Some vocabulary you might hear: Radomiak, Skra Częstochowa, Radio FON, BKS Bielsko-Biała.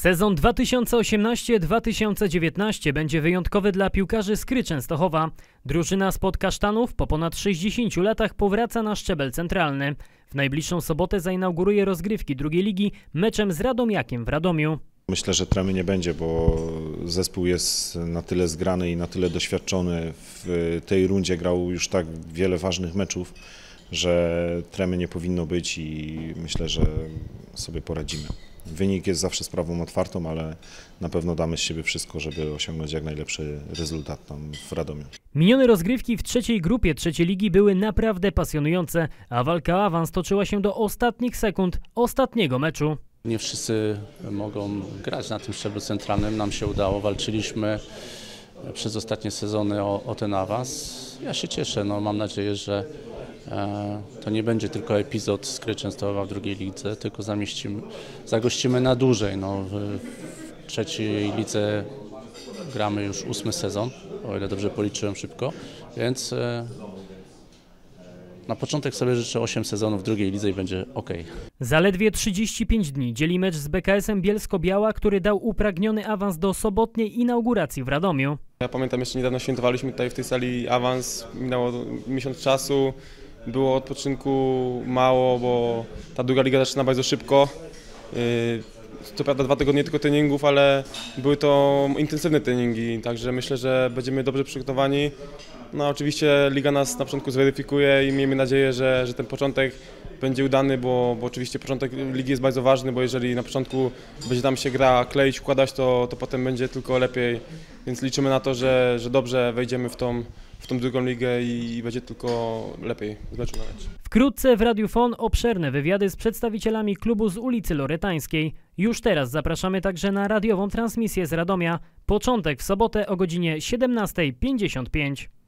Sezon 2018-2019 będzie wyjątkowy dla piłkarzy Skry Częstochowa. Drużyna spod kasztanów po ponad 60 latach powraca na szczebel centralny. W najbliższą sobotę zainauguruje rozgrywki drugiej ligi meczem z Radomiakiem w Radomiu. Myślę, że tremy nie będzie, bo zespół jest na tyle zgrany i na tyle doświadczony. W tej rundzie grał już tak wiele ważnych meczów, że tremy nie powinno być i myślę, że sobie poradzimy. Wynik jest zawsze sprawą otwartą, ale na pewno damy z siebie wszystko, żeby osiągnąć jak najlepszy rezultat tam w Radomiu. Minione rozgrywki w trzeciej grupie trzeciej ligi były naprawdę pasjonujące, a walka o awans toczyła się do ostatnich sekund ostatniego meczu. Nie wszyscy mogą grać na tym szczeblu centralnym, nam się udało, walczyliśmy przez ostatnie sezony o ten awans. Ja się cieszę, no, mam nadzieję, że to nie będzie tylko epizod Skry Częstochowa w drugiej lidze, tylko zagościmy na dłużej. No, w trzeciej lidze gramy już 8 sezon, o ile dobrze policzyłem szybko, więc na początek sobie życzę 8 sezonów w drugiej lidze i będzie ok. Zaledwie 35 dni dzieli mecz z BKS-em Bielsko-Biała, który dał upragniony awans do sobotniej inauguracji w Radomiu. Ja pamiętam, jeszcze niedawno świętowaliśmy tutaj w tej sali awans, minęło miesiąc czasu. Było odpoczynku mało, bo ta druga liga zaczyna bardzo szybko. Co prawda 2 tygodnie tylko treningów, ale były to intensywne treningi, także myślę, że będziemy dobrze przygotowani. No oczywiście liga nas na początku zweryfikuje i miejmy nadzieję, że ten początek będzie udany, bo oczywiście początek ligi jest bardzo ważny, bo jeżeli na początku będzie tam się gra, kleić, układać, to potem będzie tylko lepiej, więc liczymy na to, że dobrze wejdziemy w tą drugą ligę i będzie tylko lepiej z meczu na mecz. Wkrótce w Radiu FON obszerne wywiady z przedstawicielami klubu z ulicy Loretańskiej. Już teraz zapraszamy także na radiową transmisję z Radomia. Początek w sobotę o godzinie 17:55.